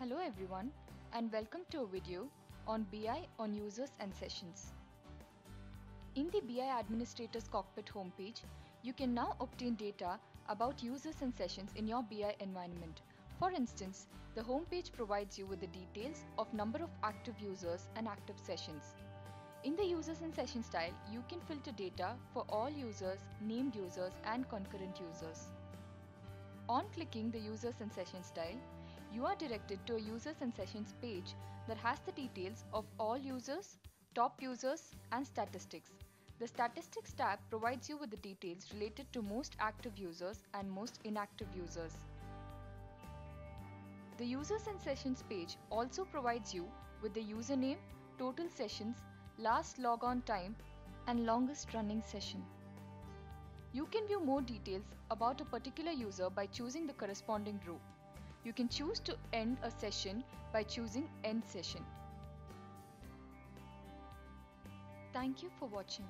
Hello everyone, and welcome to a video on BI on users and sessions. In the BI Administrator's Cockpit homepage, you can now obtain data about users and sessions in your BI environment. For instance, the homepage provides you with the details of number of active users and active sessions. In the Users and Sessions tile, you can filter data for all users, named users and concurrent users. On clicking the Users and Sessions tile, you are directed to a Users and Sessions page that has the details of all users, top users, and statistics. The Statistics tab provides you with the details related to most active users and most inactive users. The Users and Sessions page also provides you with the username, total sessions, last logon time, and longest running session. You can view more details about a particular user by choosing the corresponding row. You can choose to end a session by choosing End Session. Thank you for watching.